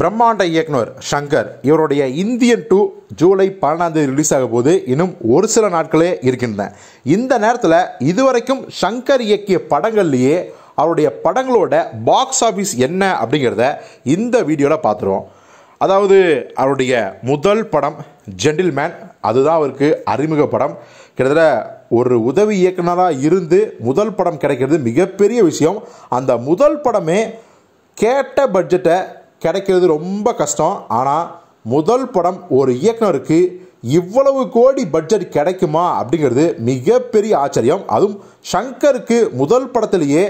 பிரம்மாண்ட இயக்குனர் சங்கர் இவருடைய இந்தியன் 2 ஜூலை 14 தேதி ரிலீஸ் ஆக போது இன்னும் ஒரு சில நாட்களே இருக்கின்றன. இந்த நேரத்தில் இதுவரைக்கும் சங்கர் இயக்கிய படங்கள்லேயே அவருடைய படங்களோட பாக்ஸ் ஆஃபீஸ் என்ன அப்படிங்கிறத இந்த வீடியோவில் பார்த்துருவோம். அதாவது அவருடைய முதல் படம் ஜென்டில்மேன், அதுதான் அவருக்கு அறிமுக படம். கிட்டத்தட்ட ஒரு உதவி இயக்குனராக இருந்து முதல் படம் கிடைக்கிறது மிகப்பெரிய விஷயம். அந்த முதல் படமே கேட்ட பட்ஜெட்டை கிடைக்கிறது ரொம்ப கஷ்டம். ஆனால் முதல் படம் ஒரு இயக்குனருக்கு இவ்வளவு கோடி பட்ஜெட் கிடைக்குமா அப்படிங்கிறது மிகப்பெரிய ஆச்சரியம். அதுவும் சங்கருக்கு முதல் படத்திலேயே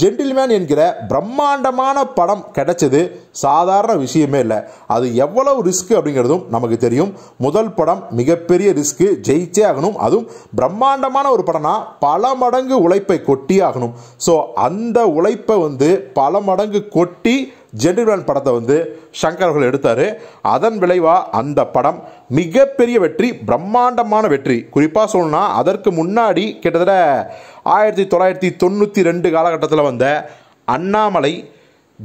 ஜென்டில்மேன் என்கிற பிரம்மாண்டமான படம் கிடைச்சது சாதாரண விஷயமே இல்லை. அது எவ்வளவு ரிஸ்க் அப்படிங்கிறதும் நமக்கு தெரியும். முதல் படம் மிகப்பெரிய ரிஸ்க்கு, ஜெயிச்சே ஆகணும். அதுவும் பிரம்மாண்டமான ஒரு படம்னா பல மடங்கு உழைப்பை கொட்டி ஆகணும். ஸோ அந்த உழைப்பை பல மடங்கு கொட்டி ஜென்டில்மேன் படத்தை சங்கர் அவர்கள் எடுத்தார். அதன் விளைவாக அந்த படம் மிகப்பெரிய வெற்றி, பிரம்மாண்டமான வெற்றி. குறிப்பாக சொல்லணும்னா அதற்கு முன்னாடி கிட்டத்தட்ட 1992 காலகட்டத்தில் வந்த அண்ணாமலை,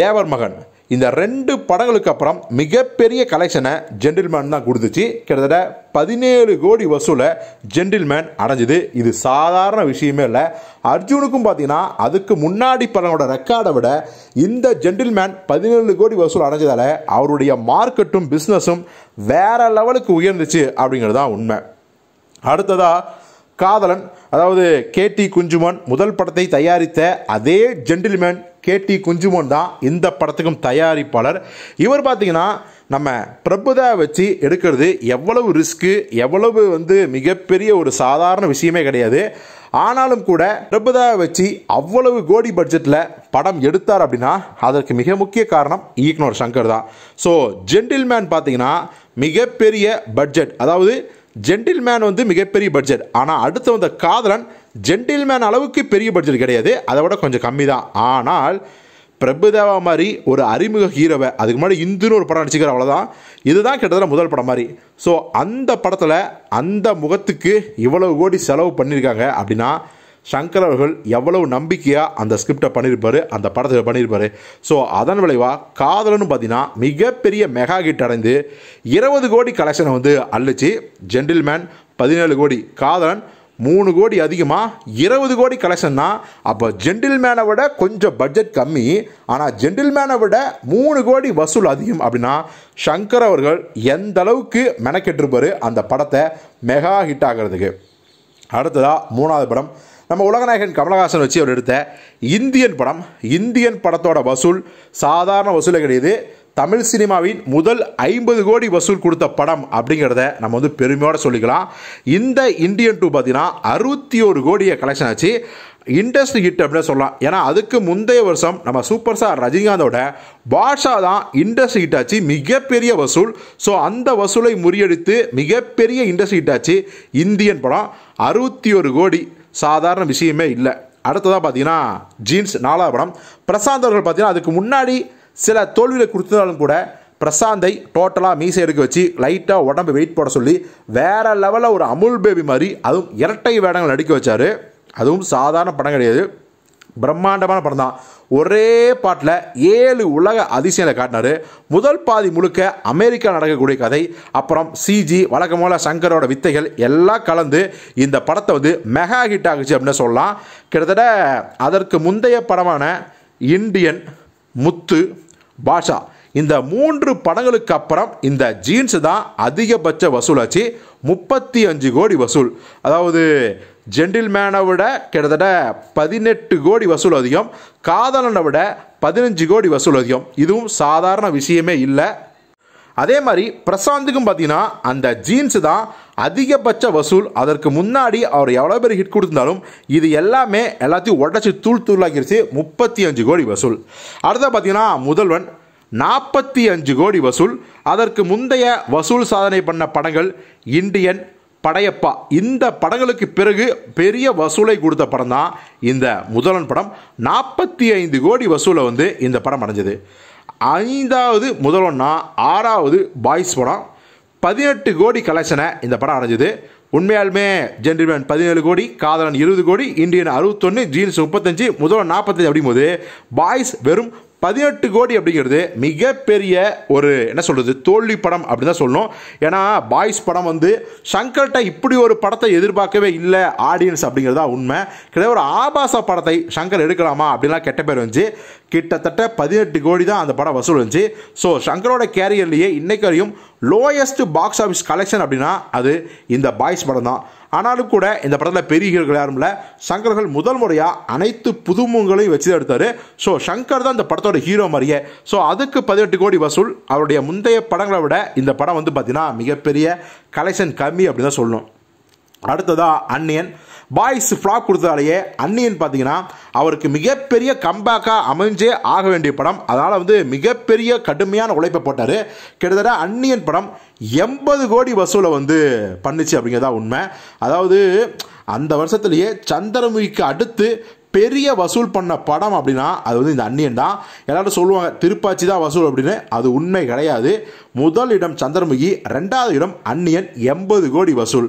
தேவர் மகன், இந்த ரெண்டு படங்களுக்கு அப்புறம் மிகப்பெரிய கலெக்ஷனை ஜென்டில்மேன் தான் கொடுத்துச்சு. கிட்டத்தட்ட 17 கோடி வசூலை ஜென்டில்மேன் அடைஞ்சிது. இது சாதாரண விஷயமே இல்லை. அர்ஜுனுக்கும் பார்த்தீங்கன்னா அதுக்கு முன்னாடி படங்களோட ரெக்கார்டை விட இந்த ஜென்டில்மேன் 17 கோடி வசூல் அடைஞ்சதால் அவருடைய மார்க்கெட்டும் பிஸ்னஸும் வேறு லெவலுக்கு உயர்ந்துச்சு அப்படிங்கிறது தான் உண்மை. அடுத்ததாக காதலன், அதாவது கேடி குஞ்சுமன் முதல் படத்தை தயாரித்த அதே ஜென்டில்மேன் கேடி குஞ்சுமன் தான் இந்த படத்துக்கும் தயாரிப்பாளர். இவர் பார்த்தீங்கன்னா நம்ம பிரபுதாவை வச்சு எடுக்கிறது எவ்வளவு ரிஸ்க்கு, எவ்வளவு மிகப்பெரிய ஒரு சாதாரண விஷயமே கிடையாது. ஆனாலும் கூட பிரபுதாவை வச்சு அவ்வளவு கோடி பட்ஜெட்டில் படம் எடுத்தார் அப்படின்னா அதற்கு மிக முக்கிய காரணம் இயக்குனர் சங்கர் தான். ஸோ ஜென்டில்மேன் பார்த்தீங்கன்னா மிகப்பெரிய பட்ஜெட், அதாவது ஜென்டில்மேன் மிகப்பெரிய பட்ஜெட். ஆனால் அடுத்து வந்த காதலன் ஜென்டில்மேன் அளவுக்கு பெரிய பட்ஜெட் கிடையாது, அதை விட கொஞ்சம் கம்மி தான். ஆனால் பிரபுதேவா மாதிரி ஒரு அறிமுக ஹீரோவை, அதுக்கு முன்னாடி இந்துன்னு ஒரு படம் நடிச்சுக்கிற, அவ்வளோதான். இதுதான் கிட்டத்தட்ட முதல் படம் மாதிரி. ஸோ அந்த படத்தில் அந்த முகத்துக்கு இவ்வளவு கோடி செலவு பண்ணியிருக்காங்க அப்படின்னா சங்கர் அவர்கள் எவ்வளவு நம்பிக்கையாக அந்த ஸ்கிரிப்டை பண்ணியிருப்பார், அந்த படத்தை பண்ணியிருப்பார். ஸோ அதன் விளைவாக காதலன்னு பார்த்தீங்கன்னா மிகப்பெரிய மெகா ஹிட் அடைந்து 20 கோடி கலெக்ஷனை அள்ளிச்சு. ஜென்டில்மேன் 17 கோடி, காதலன் 3 கோடி அதிகமாக 20 கோடி கலெக்ஷன்னா அப்போ ஜென்டில்மேனை விட கொஞ்சம் பட்ஜெட் கம்மி, ஆனால் ஜென்டில்மேனை விட 3 கோடி வசூல் அதிகம். அப்படின்னா சங்கர் அவர்கள் எந்த அளவுக்கு மெனக்கெட்டிருப்பார் அந்த படத்தை மெகா ஹிட் ஆகிறதுக்கு. அடுத்ததாக மூணாவது படம் நம்ம உலகநாயகன் கமலஹாசன் வச்சு அவர் எடுத்த இந்தியன் படம். இந்தியன் படத்தோட வசூல் சாதாரண வசூலே கிடையாது. தமிழ் சினிமாவின் முதல் 50 கோடி வசூல் கொடுத்த படம் அப்படிங்கிறத நம்ம பெருமையோடு சொல்லிக்கலாம். இந்த இந்தியன் 2 பார்த்தீங்கன்னா 61 கோடியை கலெக்ஷன் ஆச்சு. இண்டஸ்ட்ரி ஹிட் அப்படின்னு சொல்லலாம். ஏன்னா அதுக்கு முந்தைய வருஷம் நம்ம சூப்பர் ஸ்டார் ரஜினிகாந்தோட பாஷா தான் இண்டஸ்ட்ரி ஹிட் ஆச்சு, மிகப்பெரிய வசூல். ஸோ அந்த வசூலை முறியடித்து மிகப்பெரிய இண்டஸ்ட்ரி ஹிட் ஆச்சு இந்தியன் படம். 61 கோடி சாதாரண விஷயமே இல்லை. அடுத்ததாக பார்த்தீங்கன்னா ஜீன்ஸ், 4ஆவது படம். பிரசாந்த் அவர்கள் பார்த்தீங்கன்னா அதுக்கு முன்னாடி சில தோல்வியில் கொடுத்தாலும் கூட பிரசாந்தை டோட்டலாக மீசை எடுக்க வச்சு லைட்டாக உடம்பு வெயிட் போட சொல்லி வேறு லெவலில் ஒரு அமுல் பேபி மாதிரி, அதுவும் இரட்டை வேடங்கள் நடிக்க வச்சார். அதுவும் சாதாரண படம் கிடையாது, பிரம்மாண்டமான படம் தான். ஒரே பாட்டில் 7 உலக அதிசயங்களை காட்டினார். முதல் பாதி முழுக்க அமெரிக்கா நடக்கக்கூடிய கதை, அப்புறம் சிஜி, வழக்கமோல சங்கரோட வித்தைகள் எல்லாம் கலந்து இந்த படத்தை மெகா ஹிட் ஆகுச்சு அப்படின்னு சொல்லலாம். கிட்டத்தட்ட அதற்கு முந்தைய படமான இந்தியன், முத்து, பாஷா இந்த 3 படங்களுக்கு அப்புறம் இந்த ஜீன்ஸ் தான் அதிகபட்ச வசூலாச்சு, 35 கோடி வசூல். அதாவது ஜென்டில்மேனை விட கிட்டத்தட்ட 18 கோடி வசூல் அதிகம், காதலனை விட 15 கோடி வசூல் அதிகம். இதுவும் சாதாரண விஷயமே இல்லை. அதே மாதிரி பிரசாந்துக்கும் பார்த்தீங்கன்னா அந்த ஜீன்ஸ் தான் அதிகபட்ச வசூல். அதற்கு முன்னாடி அவர் எவ்வளோ பேர் ஹிட் கொடுத்துருந்தாலும் இது எல்லாத்தையும் உடச்சி தூளாக்கிருச்சு, 35 கோடி வசூல். அடுத்த பார்த்தீங்கன்னா முதல்வன், 45 கோடி வசூல். அதற்கு முந்தைய வசூல் சாதனை பண்ண படங்கள் இந்தியன், படையப்பா, இந்த படங்களுக்கு பிறகு பெரிய வசூலை கொடுத்த படம் தான் இந்த முதல்வன் படம். 45 கோடி வசூலை இந்த படம் அடைஞ்சது. 5ஆவது முதல்வன்னா 6ஆவது பாய்ஸ் படம், 18 கோடி கலெக்ஷனை இந்த படம் அடைஞ்சது. உண்மையாலுமே ஜென்டில்மேன் 17 கோடி, காதலன் 20 கோடி, இந்தியன் 61, ஜீன்ஸ் 35, முதல்வன் 45 அப்படிங்கும்போது பாய்ஸ் வெறும் 18 கோடி அப்படிங்கிறது மிகப்பெரிய ஒரு என்ன சொல்கிறது தோல்வி படம் அப்படின்னு தான் சொல்லணும். ஏன்னா பாய்ஸ் படம் வந்து சங்கர்கிட்ட இப்படி ஒரு படத்தை எதிர்பார்க்கவே இல்லை ஆடியன்ஸ் அப்படிங்கிறதா உண்மை. கிட்டத்தட்ட ஒரு ஆபாச படத்தை சங்கர் எடுக்கலாமா அப்படின்லாம் கெட்ட பேர் வந்துச்சு. கிட்டத்தட்ட 18 கோடி தான் அந்த படம் வசூல் வந்துச்சு. ஸோ சங்கரோட கேரியர்லேயே இன்றைக்கு வரையும் லோயஸ்ட் பாக்ஸ் ஆஃபீஸ் கலெக்ஷன் அப்படின்னா அது இந்த பாய்ஸ் படம் தான். ஆனாலும் கூட இந்த படத்தில் பெரிய ஹீரோக்கள் யாரும் இல்லை. சங்கர்கள் முதல் முறையாக அனைத்து புதுமுகங்களையும் வச்சு தான் எடுத்தார். ஸோ சங்கர் தான் இந்த படத்தோட ஹீரோ மாதிரியே. ஸோ அதுக்கு 18 கோடி வசூல். அவருடைய முந்தைய படங்களை விட இந்த படம் வந்து பார்த்திங்கன்னா மிகப்பெரிய கலெக்ஷன் கம்மி அப்படின்னு தான் சொல்லணும். அடுத்ததாக அன்னியன். பாய்ஸ் ஃப்ளாக் கொடுத்ததாலேயே அன்னியன் பார்த்தீங்கன்னா அவருக்கு மிகப்பெரிய கம்பேக்காக அமைஞ்சே ஆக வேண்டிய படம். அதனால் வந்து மிகப்பெரிய கடுமையான உழைப்பை போட்டார். கிட்டத்தட்ட அன்னியன் படம் 80 கோடி வசூலை வந்து பண்ணிச்சு அப்படிங்கிறதா உண்மை. அதாவது அந்த வருஷத்துலேயே சந்திரமுகிக்கு அடுத்து பெரிய வசூல் பண்ண படம் அப்படின்னா அது வந்து இந்த அன்னியன் தான். எல்லாரும் சொல்லுவாங்க திருப்பாச்சி தான் வசூல் அப்படின்னு, அது உண்மை கிடையாது. முதல் இடம் சந்திரமுகி, ரெண்டாவது இடம் அன்னியன், 80 கோடி வசூல்.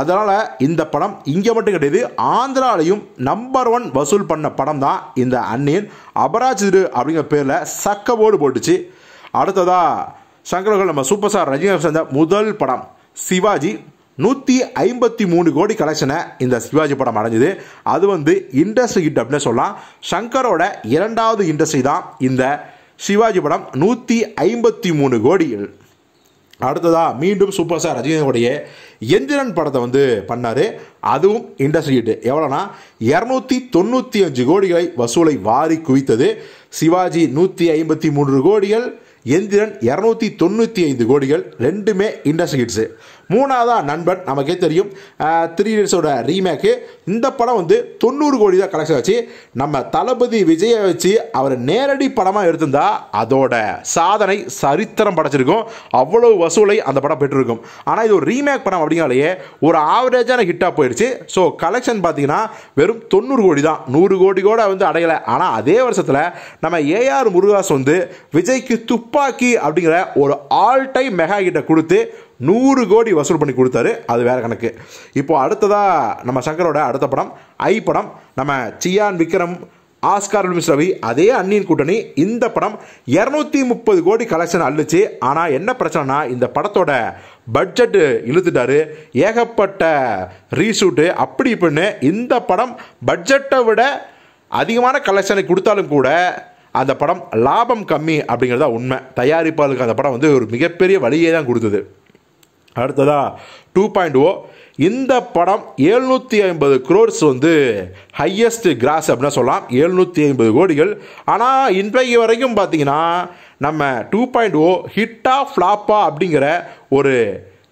அதனால் இந்த படம் இங்கே மட்டும் கிடையாது, ஆந்திராலையும் நம்பர் 1 வசூல் பண்ண படம் தான் இந்த அன்னியன். அபராஜிரு அப்படிங்கிற பேரில் சக்கபோடு போட்டுச்சு. அடுத்ததா சங்கர்கள் நம்ம சூப்பர் ஸ்டார் ரஜினிகாந்த் சேர்ந்த முதல் படம் சிவாஜி. 153 கோடி கலெக்ஷனை இந்த சிவாஜி படம் அடைஞ்சுது. அது வந்து இண்டஸ்ட்ரி ஹிட் அப்படின்னு சொல்லலாம். சங்கரோட இரண்டாவது இண்டஸ்ட்ரி தான் இந்த சிவாஜி படம், 153 கோடிகள். அடுத்ததாக மீண்டும் சூப்பர் ஸ்டார் ரஜினிகாந்தோடைய எந்திரன் படத்தை வந்து பண்ணார். அதுவும் இண்டஸ்ட்ரி ஹிட். எவ்வளோனா 295 கோடிகளை வசூலை வாரி குவித்தது. சிவாஜி 153 கோடிகள், எந்திரன் 295 கோடிகள், ரெண்டுமே இண்டஸ்ட்ரி ஹிட்ஸு. மூணாவதாக நண்பன். நமக்கே தெரியும் 3 இடியட்ஸோட ரீமேக்கு. இந்த படம் வந்து 90 கோடி தான் கலெக்ஷன் ஆச்சு. நம்ம தளபதி விஜயை வச்சு அவர் நேரடி படமாக எடுத்திருந்தா அதோட சாதனை சரித்திரம் படைச்சிருக்கும். அவ்வளோ வசூலை அந்த படம் பெற்றிருக்கும். ஆனால் இது ஒரு ரீமேக் படம் அப்படிங்காலேயே ஒரு ஆவரேஜான ஹிட்டாக போயிடுச்சு. ஸோ கலெக்ஷன் பார்த்தீங்கன்னா வெறும் 90 கோடி தான், 100 கோடி கூட வந்து அடையலை. ஆனால் அதே வருஷத்தில் நம்ம ஏஆர் முருகாஸ் வந்து விஜய்க்கு துப்பாக்கி அப்படிங்கிற ஒரு ஆல் டைம் மெகா ஹிட்டை கொடுத்து 100 கோடி வசூல் பண்ணி கொடுத்தாரு. அது வேறு கணக்கு. இப்போது அடுத்ததாக நம்ம சங்கரோட அடுத்த படம் ஐ படம். நம்ம சியான் விக்ரம், ஆஸ்கார், வில்மிஸ் ரவி, அதே அன்னியின் கூட்டணி. இந்த படம் 230 கோடி கலெக்ஷன் அள்ளிச்சு. ஆனால் என்ன பிரச்சனைனா இந்த படத்தோட பட்ஜெட்டு இழுத்துட்டாரு. ஏகப்பட்ட ரீஷூட்டு அப்படி இப்படின்னு இந்த படம் பட்ஜெட்டை விட அதிகமான கலெக்ஷனை கொடுத்தாலும் கூட அந்த படம் லாபம் கம்மி அப்படிங்கிறது தான் உண்மை. தயாரிப்பாளருக்கு அந்த படம் வந்து ஒரு மிகப்பெரிய வழியை தான் கொடுத்தது. அடுத்ததா 2.0. இந்த படம் 750 crores வந்து ஹையஸ்ட் கிராஸ் அப்படின்னா சொல்லலாம், 750 கோடிகள். ஆனால் இன்றைக்கு வரைக்கும் பார்த்தீங்கன்னா நம்ம 2.0 ஹிட்டா ஃப்ளாப்பா அப்படிங்கிற ஒரு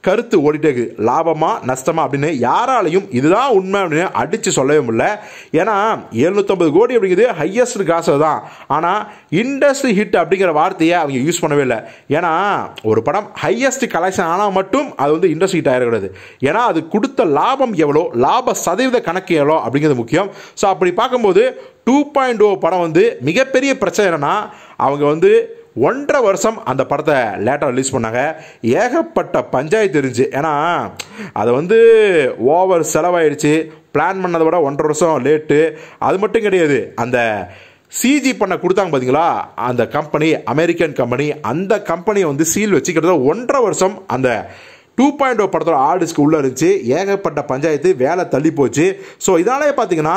கருத்து ஓடிட்டேக்கு, லாபமா நஷ்டமா அப்படின்னு யாராலையும் இதுதான் உண்மை அப்படின்னு அடித்து சொல்லவே முடியல. ஏன்னா 750 கோடி அப்படிங்கிறது ஹையஸ்ட் காசு தான். ஆனால் இண்டஸ்ட்ரி ஹிட் அப்படிங்கிற வார்த்தையை அவங்க யூஸ் பண்ணவே இல்லை. ஏன்னா ஒரு படம் ஹையஸ்ட் கலெக்ஷன் ஆனால் மட்டும் அது வந்து இண்டஸ்ட்ரி ஹிட் ஆகிடக்கூடாது. ஏன்னா அது கொடுத்த லாபம் எவ்வளோ, லாப சதவீத கணக்கு எவ்வளோ அப்படிங்கிறது முக்கியம். ஸோ அப்படி பார்க்கும்போது 2.0 படம் வந்து மிகப்பெரிய பிரச்சனை என்னென்னா அவங்க வந்து 1.5 வருஷம் அந்த படத்தை லேட்டாக ரிலீஸ் பண்ணாங்க. ஏகப்பட்ட பஞ்சாயத்து இருந்துச்சு. ஏன்னா அதை வந்து ஓவர் செலவாயிடுச்சு, பிளான் பண்ணதை விட 1.5 வருஷம் லேட்டு. அது மட்டும் கிடையாது, அந்த சிஜி பண்ண கொடுத்தாங்க பார்த்தீங்களா அந்த கம்பெனி, அமெரிக்கன் கம்பெனி, அந்த கம்பெனியை வந்து சீல் வச்சு கிட்டத்தட்ட 1.5 வருஷம் அந்த 2.0 படத்தோட ஆர்டிஸ்க்கு உள்ளே இருந்துச்சு. ஏகப்பட்ட பஞ்சாயத்து, வேலை தள்ளி போச்சு. ஸோ இதனாலே பார்த்தீங்கன்னா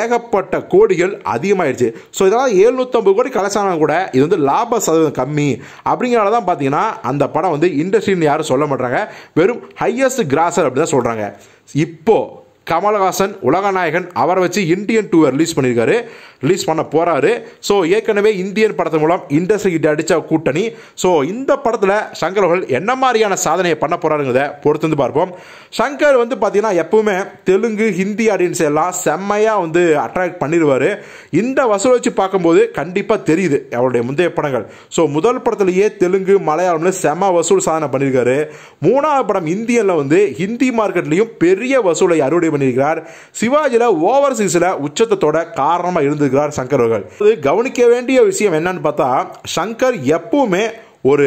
ஏகப்பட்ட கோடிகள் அதிகமாகிடுச்சு. ஸோ இதனால் 750 கோடி கலெக்ஷனாக கூட இது வந்து லாப சதவீதம் கம்மி அப்படிங்கிறனால தான் பார்த்தீங்கன்னா அந்த படம் வந்து இண்டஸ்ட்ரின்னு யாரும் சொல்ல மாட்டாங்க, வெறும் ஹையஸ்ட் கிராசர் அப்படி தான் சொல்கிறாங்க. இப்போது கமல்ஹாசன், உலகநாயகன், அவரை வச்சு இந்தியன் 2 ரிலீஸ் பண்ணியிருக்காரு, ரிலீஸ் பண்ண போகிறாரு. ஸோ ஏற்கனவே இந்தியன் படத்தின் மூலம் இண்டஸ்ட்ரி ஹிட் அடித்த கூட்டணி. ஸோ இந்த படத்தில் சங்கர் அவர்கள் என்ன மாதிரியான சாதனையை பண்ண போகிறாருங்கிறத பொறுத்து வந்து பார்ப்போம். சங்கர் வந்து பார்த்தீங்கன்னா எப்பவுமே தெலுங்கு, ஹிந்தி ஆடியன்ஸ் எல்லாம் செம்மையாக வந்து அட்ராக்ட் பண்ணிடுவார். இந்த வசூல் வச்சு பார்க்கும்போது கண்டிப்பாக தெரியுது அவருடைய முந்தைய படங்கள். ஸோ முதல் படத்துலேயே தெலுங்கு, மலையாளம்னு செம்ம வசூல் சாதனை பண்ணியிருக்காரு. மூணாவது படம் இந்தியனில் வந்து ஹிந்தி மார்க்கெட்லேயும் பெரிய வசூலை அறுவடை பண்ணியிருக்கிறார். சிவாஜியில் ஓவர்சீஸில் உச்சத்தோட காரணமாக இருந்திருக்கிறார் சங்கர் அவர்கள். கவனிக்க வேண்டிய விஷயம் என்னன்னு பார்த்தா சங்கர் எப்பவுமே ஒரு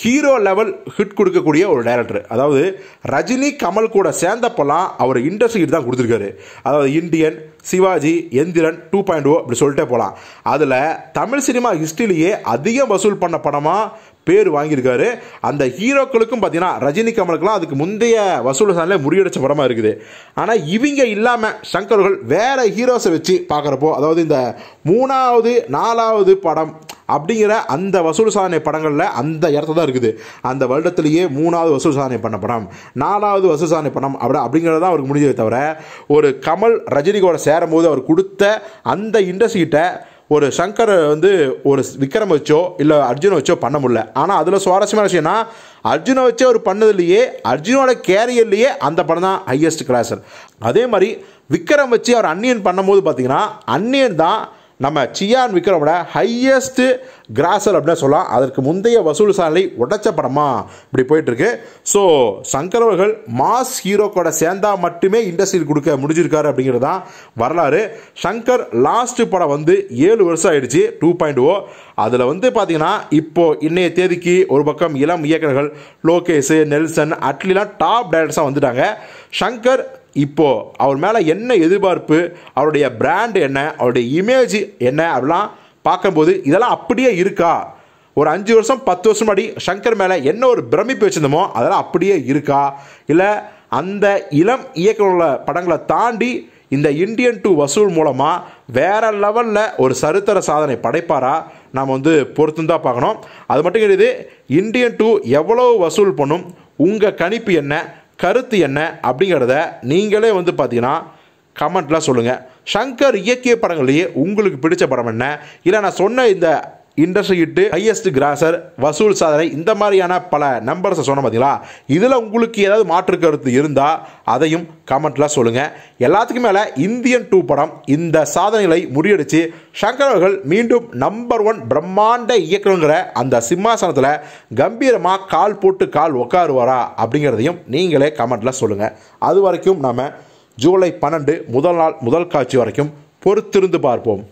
ஹீரோ லெவல் ஹிட் கொடுக்கக்கூடிய ஒரு டைரக்டர். அதாவது ரஜினி கமல் கூட சேர்ந்தப்பெல்லாம் அவர் இண்டஸ்ட்ரி ஹிட் தான் கொடுத்துருக்காரு. அதாவது இந்தியன், சிவாஜி, எந்திரன் 2.0 அப்படி சொல்லிட்டே போகலாம். அதில் தமிழ் சினிமா ஹிஸ்ட்ரியிலேயே அதிகம் வசூல் பண்ண படமாக பேர் வாங்கியிருக்காரு. அந்த ஹீரோக்களுக்கும் பார்த்தீங்கன்னா ரஜினி கமலுக்குலாம் அதுக்கு முந்தைய வசூல் சாதனை முறியடிச்ச படமாக இருக்குது. ஆனால் இவங்க இல்லாமல் சங்கர்கள் வேறு ஹீரோஸை வச்சு பார்க்குறப்போ, அதாவது இந்த 3வது 4வது படம் அப்படிங்கிற அந்த வசூல் சாதனை படங்களில் அந்த இடத்துல தான் இருக்குது. அந்த வருடத்திலேயே 3வது வசூல் சாதனை பண்ண படம், 4வது வசூல் சாதனை படம் அப்படிங்கிறது தான் அவருக்கு முடிஞ்சதை தவிர, ஒரு கமல் ரஜினிகோட சேரும் போது அவர் கொடுத்த அந்த இண்டஸ்ட்ரிகிட்ட ஒரு சங்கர் வந்து ஒரு விக்ரம் வச்சோ இல்லை அர்ஜுனை வச்சோ பண்ண முடியல. ஆனால் அதில் சுவாரஸ்யமான விஷயம்னா, அர்ஜுனை வச்சே அவர் பண்ணதுலையே அர்ஜுனோட கேரியர்லேயே அந்த படம் தான் ஹையஸ்ட் கிராசர். அதே மாதிரி விக்ரம் வச்சு அவர் அன்னியன் பண்ணும்போது பார்த்திங்கன்னா, அன்னியன் தான் நம்ம சியான் விக்ரமோட ஹையஸ்ட்டு கிராசர் அப்படின்னு சொல்லலாம். அதற்கு முந்தைய வசூல் சாலை உடைச்ச படமாக இப்படி போயிட்டுருக்கு. ஸோ சங்கர் அவர்கள் மாஸ் ஹீரோக்கோட சேர்ந்தா மட்டுமே இண்டஸ்ட்ரியில் கொடுக்க முடிஞ்சிருக்காரு அப்படிங்கிறது தான் வரலாறு. சங்கர் லாஸ்ட்டு படம் வந்து 7 வருஷம் ஆயிடுச்சு, 2.0. அதில் வந்து பார்த்திங்கன்னா இப்போது இன்றைய தேதிக்கு ஒரு பக்கம் இளம் இயக்குநர்கள் லோகேஷ், நெல்சன், அட்லிலாம் டாப் டைரக்டர்ஸாக வந்துட்டாங்க. சங்கர் இப்போது அவர் மேலே என்ன எதிர்பார்ப்பு, அவருடைய பிராண்டு என்ன, அவருடைய இமேஜ் என்ன அப்படிலாம் பார்க்கும்போது இதெல்லாம் அப்படியே இருக்கா? ஒரு 5 வருஷம் 10 வருஷம் முன்னாடி சங்கர் மேலே என்ன ஒரு பிரமிப்பு வச்சுருந்தோமோ அதெல்லாம் அப்படியே இருக்கா? இல்லை அந்த இளம் இயக்குநர்கள படங்களை தாண்டி இந்த இந்தியன் 2 வசூல் மூலமாக வேறு லெவலில் ஒரு சரித்திர சாதனை படைப்பாரா? நாம் வந்து பொறுத்துந்தான் பார்க்கணும். அது மட்டும் கிடையாது, இந்தியன் 2 எவ்வளோ வசூல் பண்ணும், உங்கள் கணிப்பு என்ன, கருத்து என்ன அப்படிங்கிறத நீங்களே வந்து பார்த்தீங்கன்னா கமெண்ட்லாம் சொல்லுங்கள். சங்கர் இயக்கிய படங்கள்லேயே உங்களுக்கு பிடிச்ச படம் என்ன? இல்லை நான் சொன்ன இந்த இண்டஸ்ட்ரி ஹிட்டு, ஹையஸ்ட் கிராசர், வசூல் சாதனை, இந்த மாதிரியான பல நம்பர்ஸை சொன்ன பார்த்தீங்களா, இதில் உங்களுக்கு ஏதாவது மாற்று கருத்து இருந்தால் அதையும் கமெண்ட்லாம் சொல்லுங்கள். எல்லாத்துக்கும் மேலே இந்தியன் 2 படம் இந்த சாதனைகளை முறியடித்து சங்கர் அவர்கள் மீண்டும் நம்பர் 1 பிரம்மாண்ட இயக்குங்கிற அந்த சிம்மாசனத்தில் கம்பீரமாக கால் போட்டு கால் உக்காருவாரா அப்படிங்கிறதையும் நீங்களே கமெண்ட்லாம் சொல்லுங்கள். அது வரைக்கும் நாம் ஜூலை 12 முதல் நாள் முதல் காட்சி வரைக்கும் பொறுத்திருந்து பார்ப்போம்.